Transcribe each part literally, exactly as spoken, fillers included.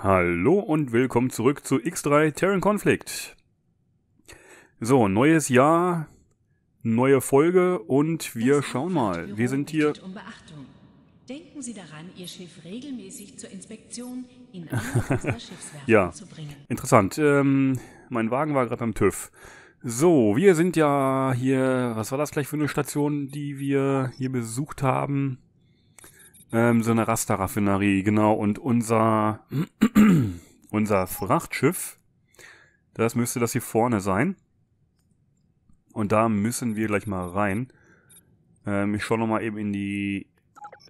Hallo und willkommen zurück zu X drei Terran Conflict. So, neues Jahr, neue Folge und wir schauen mal. Wir sind hier... Um Beachtung. Denken Sie daran, Ihr Schiff regelmäßig zur Inspektion in einer ja, zu bringen. Interessant. Ähm, mein Wagen war gerade beim TÜV. So, wir sind ja hier... Was war das gleich für eine Station, die wir hier besucht haben? Ähm, so eine Rastar-Raffinerie, genau. Und unser, unser Frachtschiff, das müsste das hier vorne sein. Und da müssen wir gleich mal rein. Ähm, ich schaue nochmal eben in die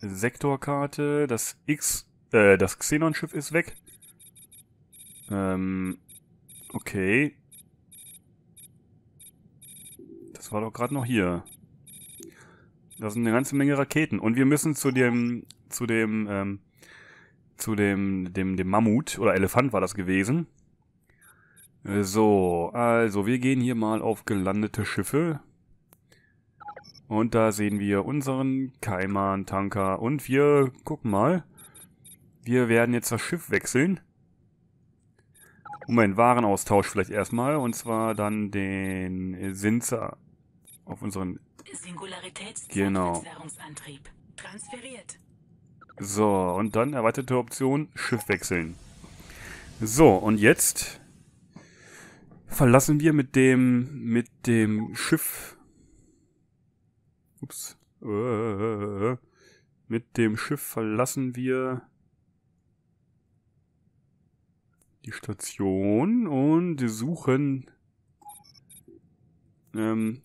Sektorkarte. Das X, äh, das Xenon-Schiff ist weg. Ähm, okay. Das war doch gerade noch hier. Da sind eine ganze Menge Raketen. Und wir müssen zu dem, zu dem, ähm, zu dem, dem, dem Mammut, oder Elefant war das gewesen. So, also wir gehen hier mal auf gelandete Schiffe. Und da sehen wir unseren Kaiman-Tanker. Und wir gucken mal. Wir werden jetzt das Schiff wechseln. Moment, Warenaustausch vielleicht erstmal. Und zwar dann den Sincer auf unseren... Singularitätsantrieb transferiert. So, und dann erweiterte Option Schiff wechseln. So, und jetzt verlassen wir mit dem mit dem Schiff Ups. Äh, mit dem Schiff verlassen wir die Station und suchen ähm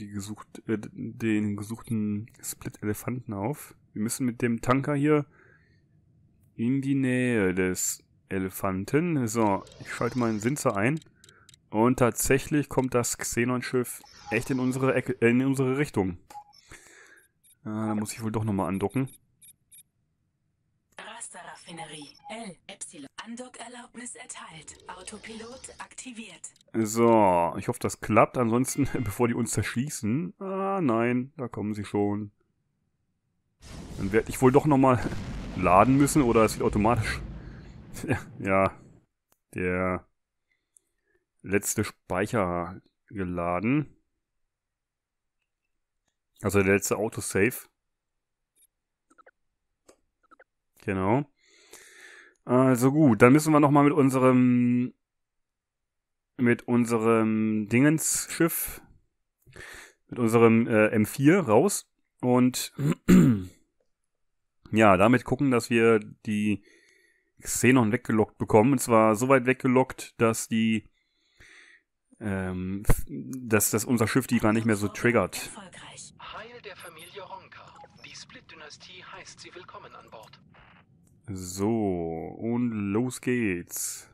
Die gesucht, äh, den gesuchten Split-Elefanten auf. Wir müssen mit dem Tanker hier in die Nähe des Elefanten. So, ich schalte mal einen Sincer ein. Und tatsächlich kommt das Xenon-Schiff echt in unsere Ecke, äh, in unsere Richtung. Äh, da muss ich wohl doch nochmal andocken. Rastar-Raffinerie L Epsilon. Andockerlaubnis erteilt. Autopilot aktiviert. So, ich hoffe, das klappt. Ansonsten, bevor die uns zerschießen. Ah, nein, da kommen sie schon. Dann werde ich wohl doch nochmal laden müssen, oder es wird automatisch. Ja, der letzte Speicher geladen. Also der letzte Autosave. Genau. Also gut, dann müssen wir nochmal mit unserem mit unserem Dingensschiff, mit unserem äh, M vier raus und ja, damit gucken, dass wir die Xenon weggelockt bekommen. Und zwar so weit weggelockt, dass die ähm, dass, dass unser Schiff die gar nicht mehr so triggert. Heil der Familie Ronka. Die Split-Dynastie heißt sie willkommen an Bord. So, und los geht's.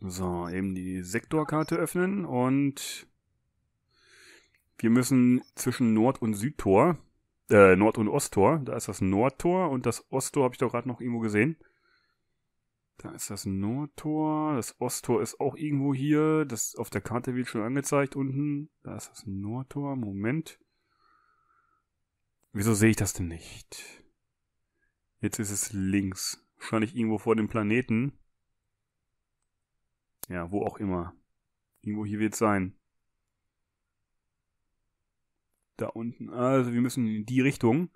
So, eben die Sektorkarte öffnen und wir müssen zwischen Nord- und Südtor, äh, Nord- und Osttor, da ist das Nordtor und das Osttor habe ich doch gerade noch irgendwo gesehen. Da ist das Nordtor, das Osttor ist auch irgendwo hier, das auf der Karte wird schon angezeigt unten. Da ist das Nordtor, Moment. Wieso sehe ich das denn nicht? Jetzt ist es links. Wahrscheinlich irgendwo vor dem Planeten. Ja, wo auch immer. Irgendwo hier wird es sein. Da unten. Also wir müssen in die Richtung.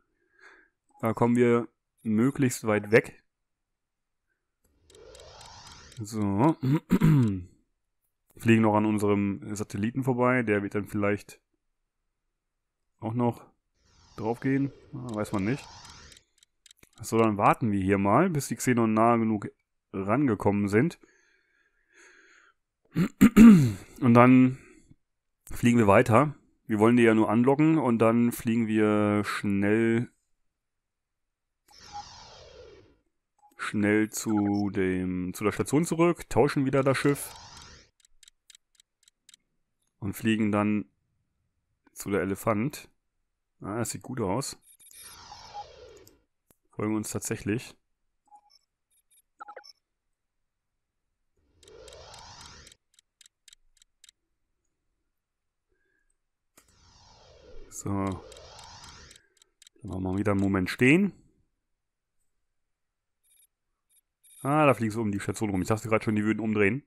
Da kommen wir möglichst weit weg. So. Fliegen noch an unserem Satelliten vorbei. Der wird dann vielleicht auch noch drauf gehen. Weiß man nicht. So, dann warten wir hier mal, bis die Xenon nahe genug rangekommen sind. Und dann fliegen wir weiter. Wir wollen die ja nur anlocken und dann fliegen wir schnell schnell zu dem zu der Station zurück, tauschen wieder das Schiff und fliegen dann zu der Elefant. Ah, das sieht gut aus. Folgen uns tatsächlich. So. Dann machen wir mal wieder einen Moment stehen. Ah, da fliegen sie um die Station rum. Ich dachte gerade schon, die würden umdrehen.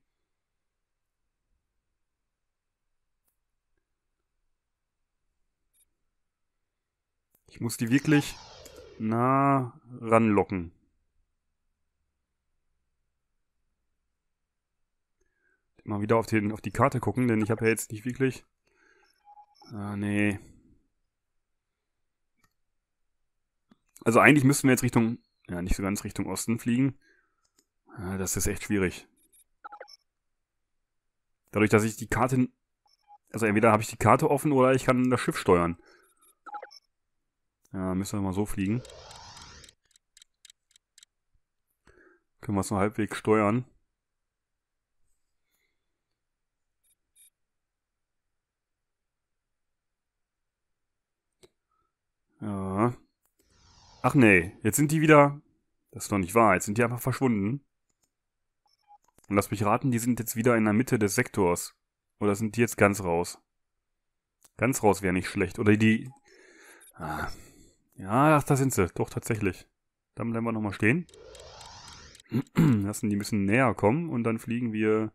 Ich muss die wirklich nah ranlocken. Mal wieder auf, den, auf die Karte gucken, denn ich habe ja jetzt nicht wirklich... Ah, nee. Also eigentlich müssten wir jetzt Richtung... Ja, nicht so ganz Richtung Osten fliegen. Ah, das ist echt schwierig. Dadurch, dass ich die Karte... Also entweder habe ich die Karte offen oder ich kann das Schiff steuern. Ja, müssen wir mal so fliegen. Können wir es noch halbwegs steuern. Ja. Ach nee, jetzt sind die wieder... Das ist doch nicht wahr, jetzt sind die einfach verschwunden. Und lass mich raten, die sind jetzt wieder in der Mitte des Sektors. Oder sind die jetzt ganz raus? Ganz raus wäre nicht schlecht. Oder die... Ah... Ja, ach, da sind sie. Doch, tatsächlich. Dann bleiben wir nochmal stehen. Lassen die ein bisschen näher kommen und dann fliegen wir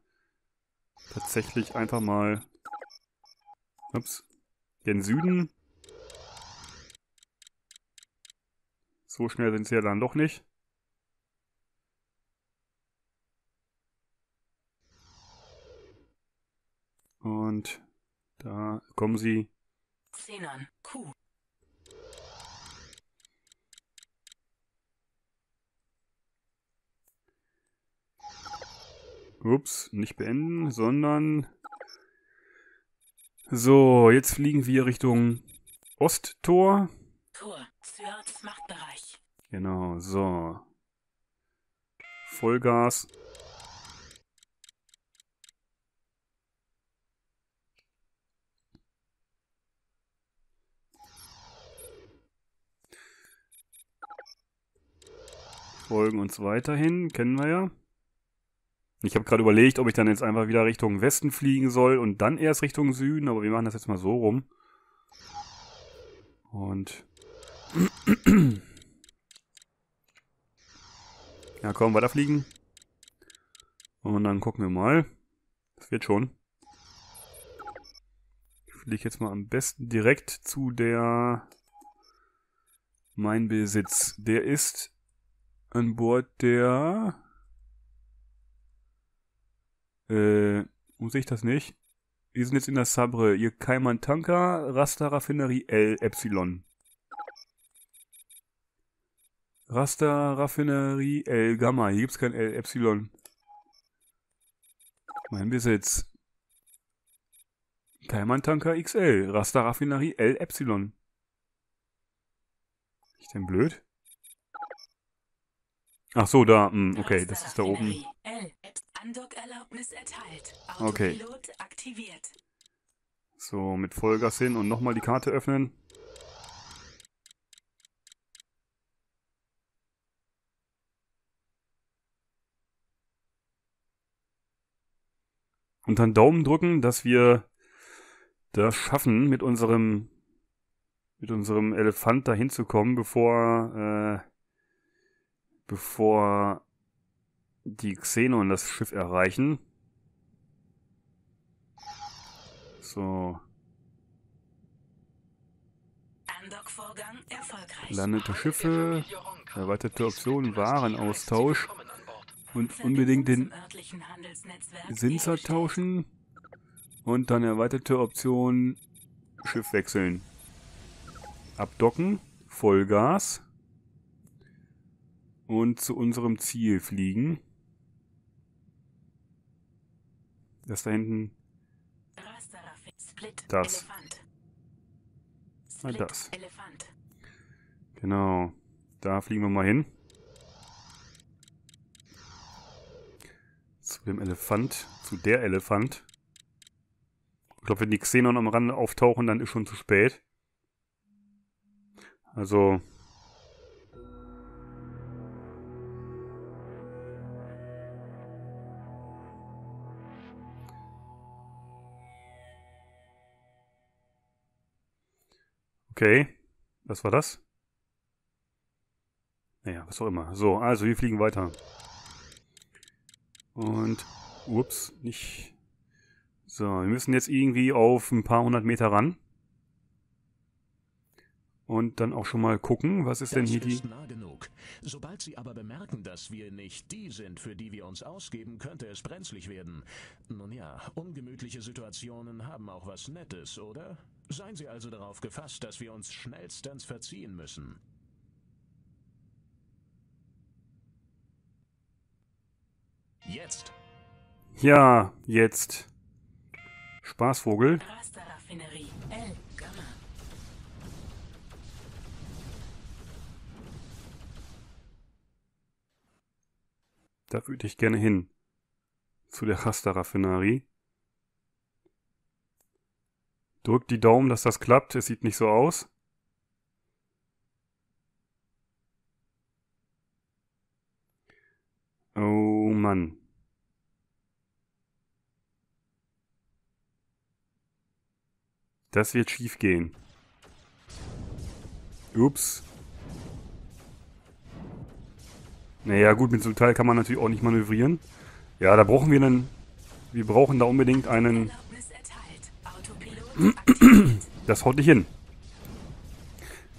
tatsächlich einfach mal ups, gen Süden. So schnell sind sie ja dann doch nicht. Und da kommen sie. Xenon, Q. Ups, nicht beenden, sondern... So, jetzt fliegen wir Richtung Osttor. Tor, Zyrats Machtbereich. Genau, so. Vollgas. Folgen uns weiterhin, kennen wir ja. Ich habe gerade überlegt, ob ich dann jetzt einfach wieder Richtung Westen fliegen soll und dann erst Richtung Süden, aber wir machen das jetzt mal so rum. Und... Ja, komm, weiterfliegen. Und dann gucken wir mal. Das wird schon. Ich fliege jetzt mal am besten direkt zu der... Mein Besitz. Der ist an Bord der... Äh, muss ich das nicht? Wir sind jetzt in der Sabre. Ihr Kaiman-Tanker, Rastar-Raffinerie L, Epsilon. Rastar-Raffinerie L, Gamma. Hier gibt's kein L, Epsilon. Mein Besitz. Kaiman-Tanker X L, Rastar-Raffinerie L, Epsilon. Ist denn blöd? Ach so, da. Mh, okay, das ist da oben. Andockerlaubnis erteilt. Autopilot aktiviert. So, mit Vollgas hin und nochmal die Karte öffnen. Und dann Daumen drücken, dass wir das schaffen, mit unserem mit unserem Elefant dahin zu kommen, bevor äh, bevor die Xenon das Schiff erreichen. So. Andockvorgang erfolgreich. Landete Schiffe, erweiterte Optionen, Warenaustausch und unbedingt den Sincer tauschen und dann erweiterte Option Schiff wechseln. Abdocken, Vollgas und zu unserem Ziel fliegen. Das da hinten. Das. Ah, das. Genau. Da fliegen wir mal hin. Zu dem Elefant. Zu der Elefant. Ich glaube, wenn die Xenon am Rande auftauchen, dann ist schon zu spät. Also... Okay, was war das? Naja, was auch immer. So, also wir fliegen weiter. Und, ups, nicht. So, wir müssen jetzt irgendwie auf ein paar hundert Meter ran. Und dann auch schon mal gucken, was ist das denn hier ist die... Nah genug. Sobald Sie aber bemerken, dass wir nicht die sind, für die wir uns ausgeben, könnte es brenzlig werden. Nun ja, ungemütliche Situationen haben auch was Nettes, oder? Seien Sie also darauf gefasst, dass wir uns schnellstens verziehen müssen. Jetzt! Ja, jetzt. Spaßvogel. Rastar-Raffinerie. L. Gamma. Da würde ich gerne hin. Zu der Rastar-Raffinerie. Drückt die Daumen, dass das klappt. Es sieht nicht so aus. Oh Mann. Das wird schief gehen. Ups. Naja, gut, mit so einem Teil kann man natürlich auch nicht manövrieren. Ja, da brauchen wir einen... Wir brauchen da unbedingt einen... Das haut nicht hin.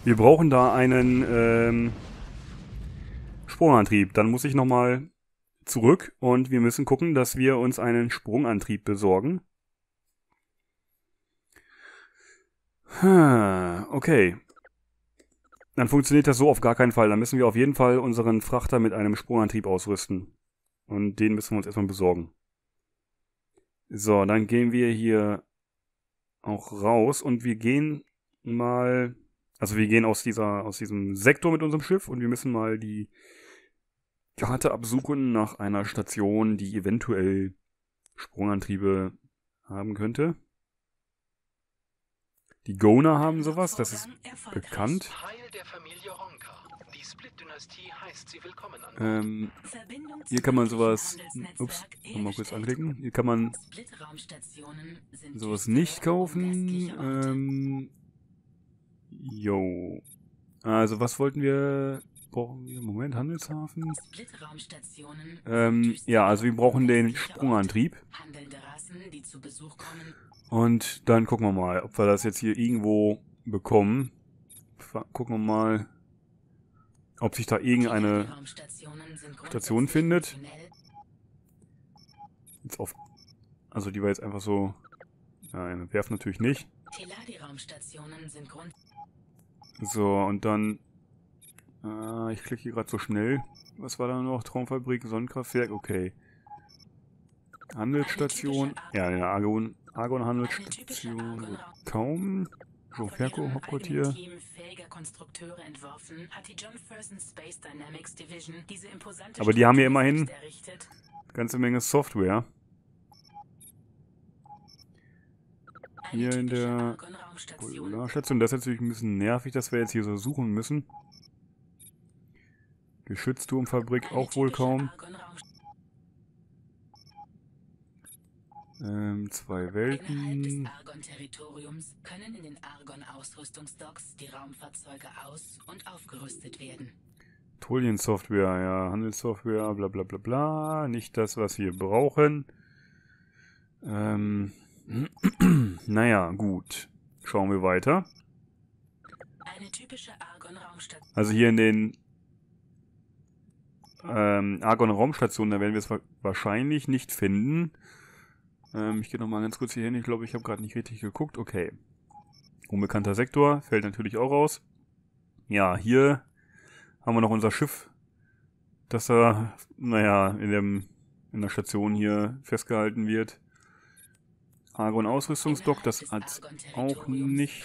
Wir brauchen da einen ähm, Sprungantrieb. Dann muss ich nochmal zurück und wir müssen gucken, dass wir uns einen Sprungantrieb besorgen. Okay. Dann funktioniert das so auf gar keinen Fall. Dann müssen wir auf jeden Fall unseren Frachter mit einem Sprungantrieb ausrüsten. Und den müssen wir uns erstmal besorgen. So, dann gehen wir hier auch raus und wir gehen mal... Also wir gehen aus dieser, aus diesem Sektor mit unserem Schiff und wir müssen mal die Karte absuchen nach einer Station, die eventuell Sprungantriebe haben könnte. Die Goner haben sowas, das ist bekannt. Heil der Familie Ronka. Die Split-Dynastie heißt sie willkommen an. Ähm, hier kann man sowas... Ups, nochmal kurz anklicken. Hier kann man sowas nicht kaufen. Ähm... Jo. Also was wollten wir... Brauchen wir... Moment, Handelshafen. Ähm, ja, also wir brauchen den Sprungantrieb. Handelnde Rassen, die zu Besuch kommen... Und dann gucken wir mal, ob wir das jetzt hier irgendwo bekommen. Gucken wir mal, ob sich da irgendeine Station findet. Jetzt auf, also die war jetzt einfach so... Nein, werfen natürlich nicht. So, und dann... Äh, ich klicke hier gerade so schnell. Was war da noch? Traumfabrik, Sonnenkraftwerk, okay. Handelsstation. Ja, ja, Argon. Argon Handelsstation kaum. Jo Ferko Hauptquartier. Aber die haben ja immerhin eine ganze Menge Software. Hier in der Polarstation. Das ist natürlich ein bisschen nervig, dass wir jetzt hier so suchen müssen. Geschützturmfabrik auch wohl kaum. Ähm, zwei Welten. Innerhalb des Argon-Territoriums können in den Argon-Ausrüstungsdocks die Raumfahrzeuge aus- und aufgerüstet werden. Tolien-Software, ja, Handelssoftware, bla bla bla bla. Nicht das, was wir brauchen. Ähm, naja, gut. Schauen wir weiter. Eine typische Argon-Raumstation. Also hier in den ähm, Argon-Raumstationen, da werden wir es wa- wahrscheinlich nicht finden. Ich gehe nochmal ganz kurz hier hin. Ich glaube, ich habe gerade nicht richtig geguckt. Okay. Unbekannter Sektor. Fällt natürlich auch raus. Ja, hier haben wir noch unser Schiff, das da, naja, in, dem, in der Station hier festgehalten wird. Argon-Ausrüstungsdock, das hat auch nicht.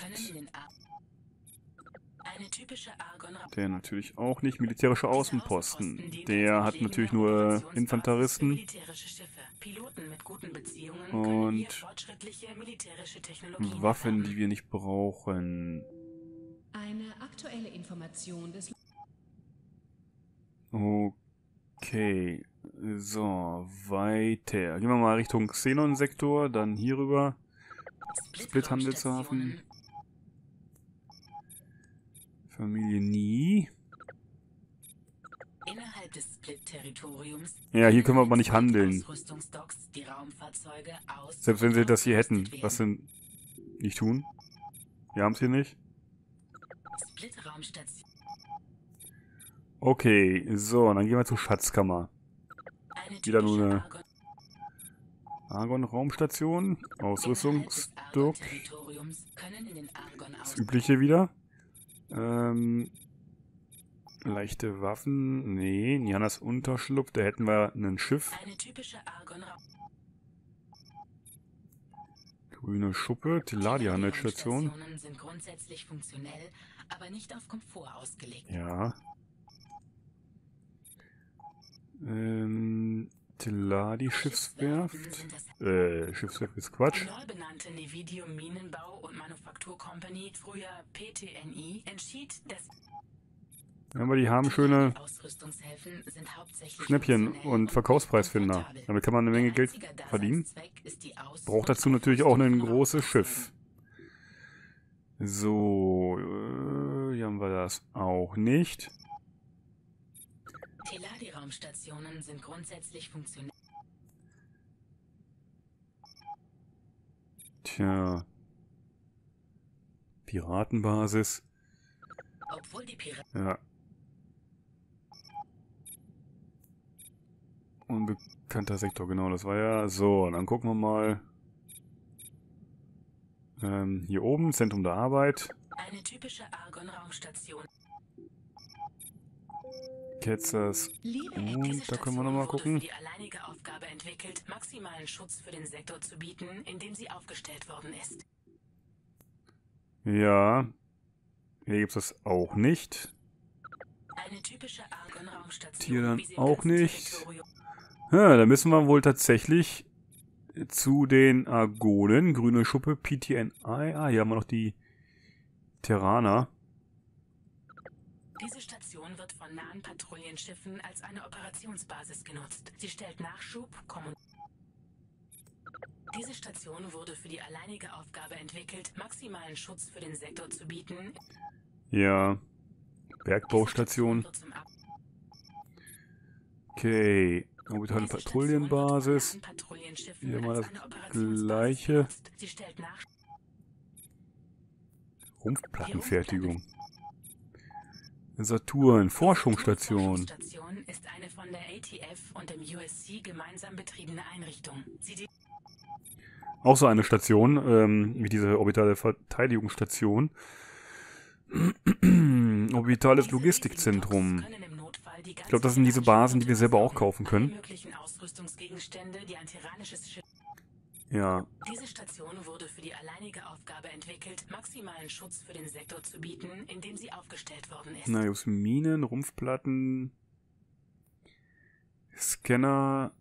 Der natürlich auch nicht. Militärischer Außenposten. Der hat natürlich nur Infanteristen. Piloten mit guten Beziehungen können hier fortschrittliche militärische Technologien Waffen, die wir nicht brauchen. Eine aktuelle Information des... Okay. So, weiter. Gehen wir mal Richtung Xenon-Sektor, dann hier rüber. Split-Handelshafen. Familie Nie. Innerhalb des Split-Territoriums. Ja, hier können wir aber nicht handeln. Die Raumfahrzeuge aus Selbst wenn sie das hier hätten. Was denn? Nicht tun? Wir haben es hier nicht. Split-Raumstation. Okay, so, und dann gehen wir zur Schatzkammer. Wieder nur eine Argon-Raumstation. Ausrüstungsstück. Das übliche wieder. Ähm, leichte Waffen. Nee, Nianas Unterschlupf. Da hätten wir ein Schiff. Grüne Schuppe. Teladi Handelsstation. Sind grundsätzlich funktionell, aber nicht auf Komfort ausgelegt. Ja. Ähm, Teladi Schiffswerft. Äh, Schiffswerft ist Quatsch. Die neu benannte Nividium Minenbau- und Manufakturcompany, früher P T N I, entschied, dass... Aber die haben schöne Schnäppchen und Verkaufspreisfinder. Damit kann man eine Menge Geld verdienen. Braucht dazu natürlich auch ein großes Schiff. So, hier haben wir das auch nicht. Teladi-Raumstationen sind grundsätzlich funktionell. Tja. Piratenbasis. Obwohl die Piraten. Ja. Unbekannter Sektor, genau, das war ja. So, dann gucken wir mal. Ähm, hier oben, Zentrum der Arbeit. Eine typische Argon-Raumstation. Ketzers. Und da können wir nochmal gucken. Die alleinige Aufgabe entwickelt, maximalen Schutz für den Sektor zu bieten, in dem sie aufgestellt worden ist. Ja. Hier gibt es das auch nicht. Eine typische Argon-Raumstation. Hier dann auch nicht. Ja, da müssen wir wohl tatsächlich zu den Argonen. Grüne Schuppe, P T N I. Ah, hier haben wir noch die Terraner. Diese Station wird von nahen Patrouillenschiffen als eine Operationsbasis genutzt. Sie stellt Nachschub, Kommunikation. Diese Station wurde für die alleinige Aufgabe entwickelt, maximalen Schutz für den Sektor zu bieten. Ja, Bergbaustation. Okay. Orbitale Patrouillenbasis. Hier mal das gleiche. Rumpfplattenfertigung. Saturn. Forschungsstation. Forschungsstation ist eine von der A T F und dem U S C gemeinsam betriebene Einrichtung. Sie Auch so eine Station, ähm, wie diese orbitale Verteidigungsstation. Orbitales Logistikzentrum. Ich glaube, das sind diese Basen, die wir selber auch kaufen können. Ja. Diese Station wurde für die alleinige Aufgabe entwickelt, maximalen Schutz für den Sektor zu bieten, in dem sie aufgestellt worden ist. Na, gibt's Minen, Rumpfplatten, Scanner,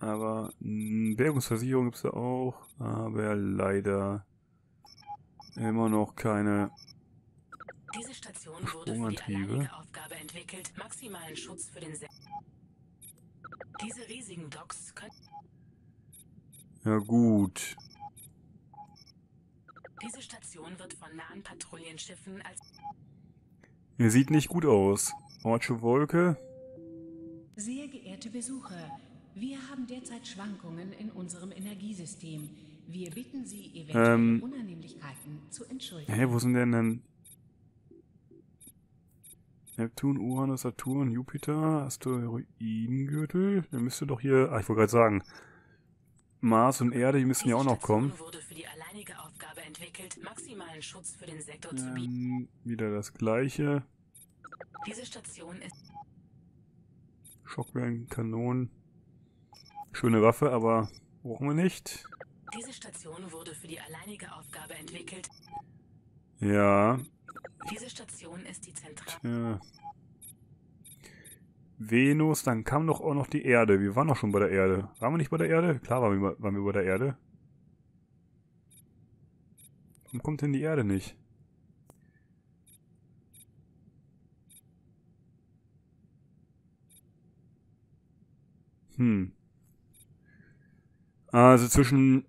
aber Bergungsversicherung gibt es da auch, aber leider immer noch keine. Diese Station wurde für die alleinige Aufgabe entwickelt, maximalen Schutz für den Sektor. Diese riesigen Docks können... Ja gut. Diese Station wird von nahen Patrouillenschiffen als... Er sieht nicht gut aus. Ortsche Wolke. Sehr geehrte Besucher, wir haben derzeit Schwankungen in unserem Energiesystem. Wir bitten Sie, eventuelle ähm, Unannehmlichkeiten zu entschuldigen. Hä, wo sind denn denn... Neptun, Uranus, Saturn, Jupiter, Asteroidengürtel. Der müsste doch hier... Ah, ich wollte gerade sagen. Mars und Erde, die müssen ja auch noch kommen. Ähm, wieder das gleiche. Schockwellenkanonen. Schöne Waffe, aber brauchen wir nicht. Diese Station wurde für die alleinige Aufgabe entwickelt. Ja. Diese Station ist die Zentrale. Venus, dann kam doch auch noch die Erde. Wir waren doch schon bei der Erde. Waren wir nicht bei der Erde? Klar waren wir, waren wir bei der Erde. Warum kommt denn die Erde nicht? Hm. Also zwischen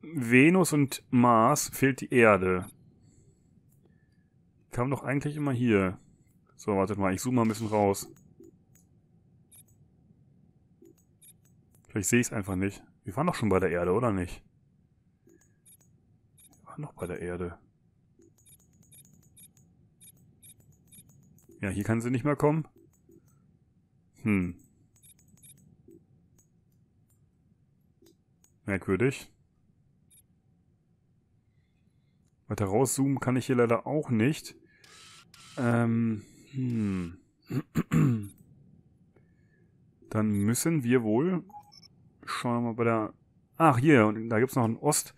Venus und Mars fehlt die Erde. Kam doch eigentlich immer hier. So, wartet mal, ich zoome mal ein bisschen raus. Vielleicht sehe ich es einfach nicht. Wir waren doch schon bei der Erde, oder nicht? Wir waren doch bei der Erde. Ja, hier kann sie nicht mehr kommen. Hm. Merkwürdig. Weiter rauszoomen kann ich hier leider auch nicht. Ähm, hm. Dann müssen wir wohl... Schauen wir mal bei der... Ach, hier, und da gibt es noch ein Ost...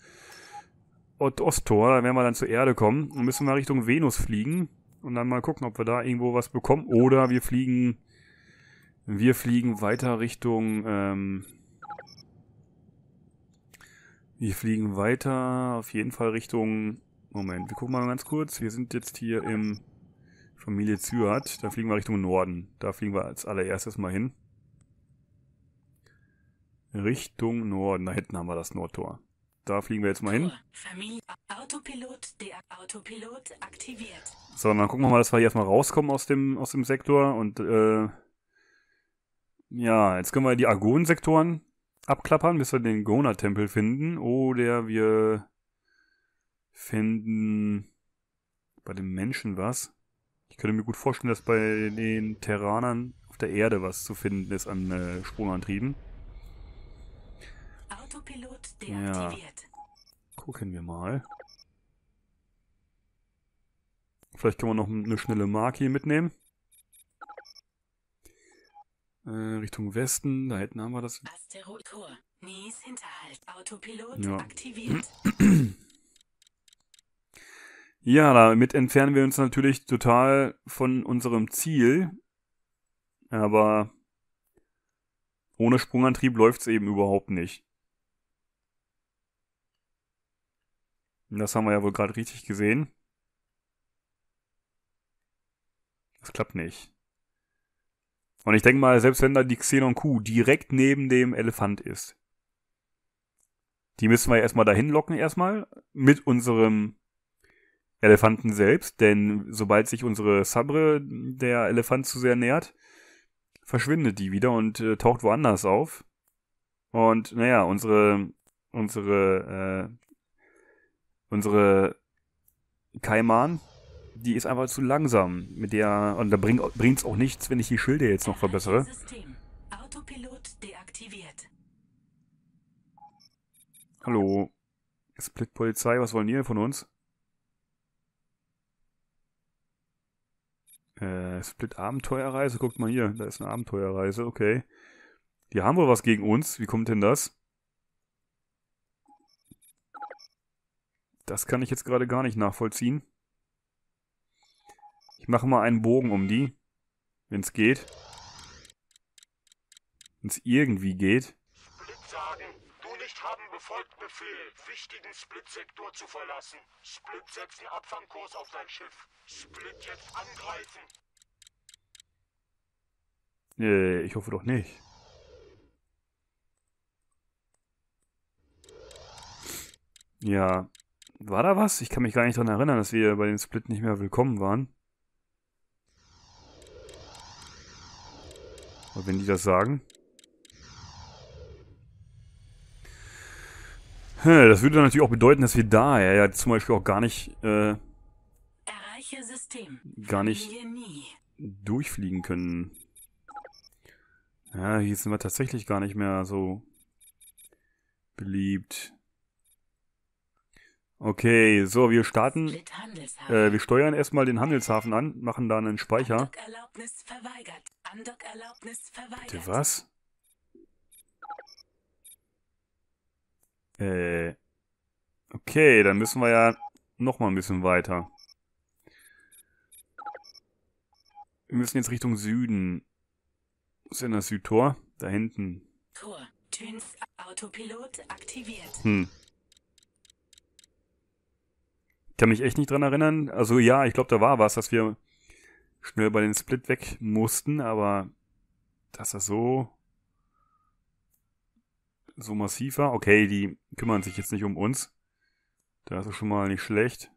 Ost-Ost-Tor, da werden wir dann zur Erde kommen. Dann müssen wir Richtung Venus fliegen. Und dann mal gucken, ob wir da irgendwo was bekommen. Oder wir fliegen... Wir fliegen weiter Richtung... Ähm, wir fliegen weiter auf jeden Fall Richtung... Moment, wir gucken mal ganz kurz. Wir sind jetzt hier im Familie Zyrat. Da fliegen wir Richtung Norden. Da fliegen wir als allererstes mal hin. Richtung Norden. Da hinten haben wir das Nordtor. Da fliegen wir jetzt mal hin. Familie Autopilot, der Autopilot aktiviert. So, dann gucken wir mal, dass wir hier erstmal rauskommen aus dem, aus dem Sektor. Und äh, ja, jetzt können wir die Argon-Sektoren abklappern, bis wir den Goner-Tempel finden. Oder wir finden bei den Menschen was. Ich könnte mir gut vorstellen, dass bei den Terranern auf der Erde was zu finden ist an äh, Sprungantrieben. Autopilot deaktiviert. Ja. Gucken wir mal. Vielleicht können wir noch eine schnelle Marke hier mitnehmen. Äh, Richtung Westen, da hinten haben wir das. Asteroid-Tor. Nies Hinterhalt. Autopilot ja. aktiviert. Ja, damit entfernen wir uns natürlich total von unserem Ziel. Aber ohne Sprungantrieb läuft es eben überhaupt nicht. Das haben wir ja wohl gerade richtig gesehen. Das klappt nicht. Und ich denke mal, selbst wenn da die Xenon Q direkt neben dem Elefant ist, die müssen wir erstmal dahin locken, erstmal mit unserem Elefanten selbst, denn sobald sich unsere Sabre der Elefant zu sehr nähert, verschwindet die wieder und äh, taucht woanders auf. Und naja, unsere unsere äh, Unsere Kaiman, die ist einfach zu langsam. Mit der, und da bringt es auch nichts, wenn ich die Schilde jetzt noch verbessere. Autopilot deaktiviert. Hallo. Split-Polizei, was wollen die denn von uns? Äh, Split-Abenteuerreise, guckt mal hier. Da ist eine Abenteuerreise, okay. Die haben wohl was gegen uns. Wie kommt denn das? Das kann ich jetzt gerade gar nicht nachvollziehen. Ich mache mal einen Bogen um die. Wenn es geht. Wenn es irgendwie geht. Splitsagen, du nicht haben befolgt Befehl, wichtigen Split-Sektor zu verlassen. Split setzen Abfangkurs auf dein Schiff. Split jetzt angreifen. Nee, ich hoffe doch nicht. Ja. War da was? Ich kann mich gar nicht daran erinnern, dass wir bei dem Split nicht mehr willkommen waren. Aber wenn die das sagen... Das würde dann natürlich auch bedeuten, dass wir da ja, ja zum Beispiel auch gar nicht... Äh, Erreiche System. Gar nicht durchfliegen können. Ja, hier sind wir tatsächlich gar nicht mehr so beliebt. Okay, so, wir starten, äh, wir steuern erstmal den Handelshafen an, machen da einen Speicher. Bitte was? Äh, okay, dann müssen wir ja nochmal ein bisschen weiter. Wir müssen jetzt Richtung Süden. Was ist denn das Südtor? Da hinten. Tor, Thüns Autopilot aktiviert. Hm. Ich kann mich echt nicht dran erinnern. Also ja, ich glaube, da war was, dass wir schnell bei den Split weg mussten, aber dass das so so massiv war. Okay, die kümmern sich jetzt nicht um uns. Das ist schon mal nicht schlecht.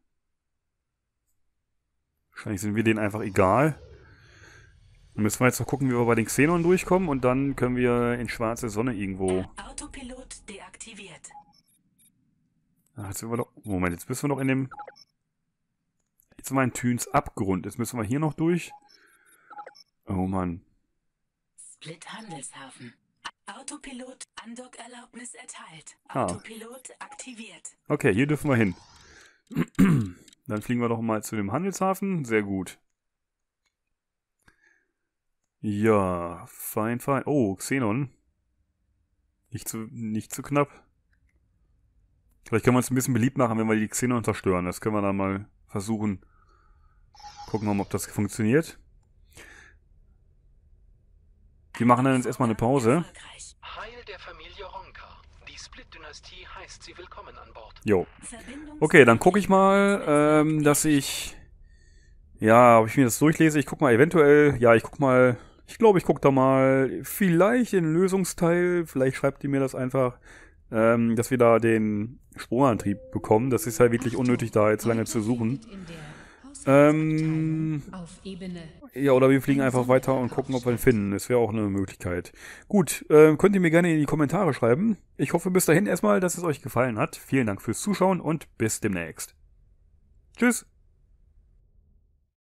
Wahrscheinlich sind wir denen einfach egal. Und müssen wir jetzt noch gucken, wie wir bei den Xenon durchkommen und dann können wir in schwarze Sonne irgendwo... Autopilot deaktiviert. Ach, jetzt sind wir noch... Moment, jetzt müssen wir noch in dem... Jetzt sind wir in Thüns Abgrund. Jetzt müssen wir hier noch durch. Oh Mann. Split-Handelshafen. Autopilot Andock-Erlaubnis erteilt. Ah. Autopilot aktiviert. Okay, hier dürfen wir hin. Dann fliegen wir doch mal zu dem Handelshafen. Sehr gut. Ja, fein, fein. Oh, Xenon. Nicht zu, nicht zu knapp. Vielleicht können wir uns ein bisschen beliebt machen, wenn wir die Xenon zerstören. Das können wir dann mal versuchen. Gucken wir mal, ob das funktioniert. Wir machen dann jetzt erstmal eine Pause. Heil der Familie Ronka. Die Split-Dynastie heißt sie willkommen an Bord. Jo. Okay, dann gucke ich mal, ähm, dass ich... Ja, ob ich mir das durchlese. Ich guck mal eventuell... Ja, ich guck mal... Ich glaube, ich guck da mal vielleicht den Lösungsteil. Vielleicht schreibt ihr mir das einfach, ähm, dass wir da den Sprungantrieb bekommen. Das ist halt wirklich unnötig, da jetzt lange zu suchen. Ähm, ja, oder wir fliegen einfach weiter und gucken, ob wir ihn finden. Das wäre auch eine Möglichkeit. Gut, äh, könnt ihr mir gerne in die Kommentare schreiben. Ich hoffe bis dahin erstmal, dass es euch gefallen hat. Vielen Dank fürs Zuschauen und bis demnächst. Tschüss!